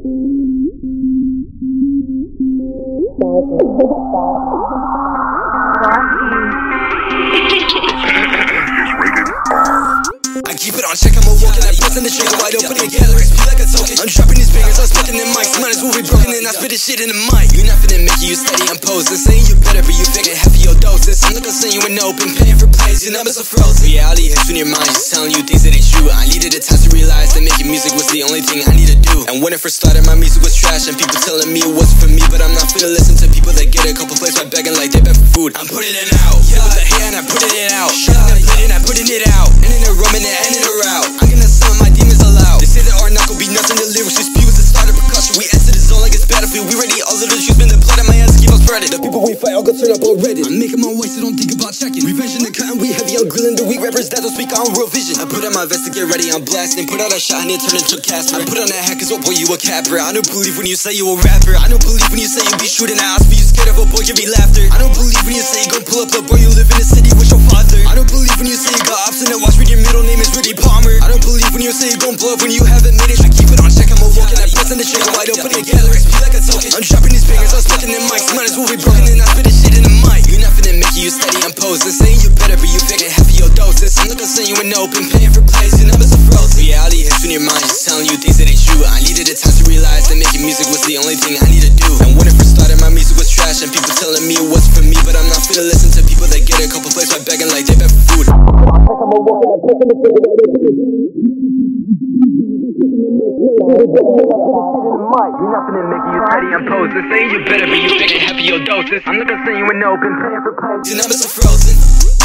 I keep it on check, I'm a walking, I press in the trigger wide open and gather it, be like a token. I'm dropping these fingers, I'm spitting in mics, might as well be broken and I spit this shit in the mic. You're not finna make it, you steady and posing, saying you better but you faking half of your doses. I'm not gonna send you an open, paying for plays, your numbers are frozen. Reality hits in your mind, just telling you things that ain't true. I needed a time to realize that making music was the only thing I need to do. And when it first started, my music was trash and people telling me it wasn't for me, but I'm not finna listen to people that get a couple plays by begging like they beg for food. I'm putting it out, yeah, with a hand, I'm putting it out, yeah, I'm putting it out, and in a room and in and or out. I'm gonna summon my demons aloud. They say there are not gonna be nothing. The lyrics we spew is the start of percussion. We enter the zone like it's battlefield. We ready, all of the truth been deployed and my ass keep on spreading. The people we fight all go turn up on Reddit. I'm making my way, so don't think about checking. Revenge in the cotton, we heavy on grilling the weak rappers that don't speak on real vision. I put on my vest to get ready, I'm blasting. Put out a shot and it turned into a cast. I put on that hat cause oh boy you a capper. I don't believe when you say you a rapper. I don't believe when you say you be shooting ass, but you scared of a boy give me laughter. I don't believe when you say you gon' pull up the boy you live in the city with your father. I don't believe when you say you got options and watch with your middle name is Rudy Palmer. I don't believe when you say you gon' blow up when you haven't made it. I keep it on check, I'm a walking, I press in the trigger wide open and gather it, be like a token. I'm dropping these fingers, I'm spitting in mics, might as well be broken and I spit this shit in the mic. You're not finna make it, you steady, I'm posing, saying you better but you faking half of your doses. I'm not gonna send you an open, paying for plays, your numbers are frozen. Reality hits in your mind, just telling you things that ain't true. I needed a time to realize that making music was the only thing I need to do. And when it first started, my music was trash and people telling me it wasn't for me, but I'm not finna listen to people that get a couple plays by begging like they beg for food. I'm a walking, I'm pressing the trigger wide open. You're not finna make it, you steady, I'm posing, saying you better but you faking half of your doses. I'm not gonna send you an open, paying for plays, your numbers are frozen.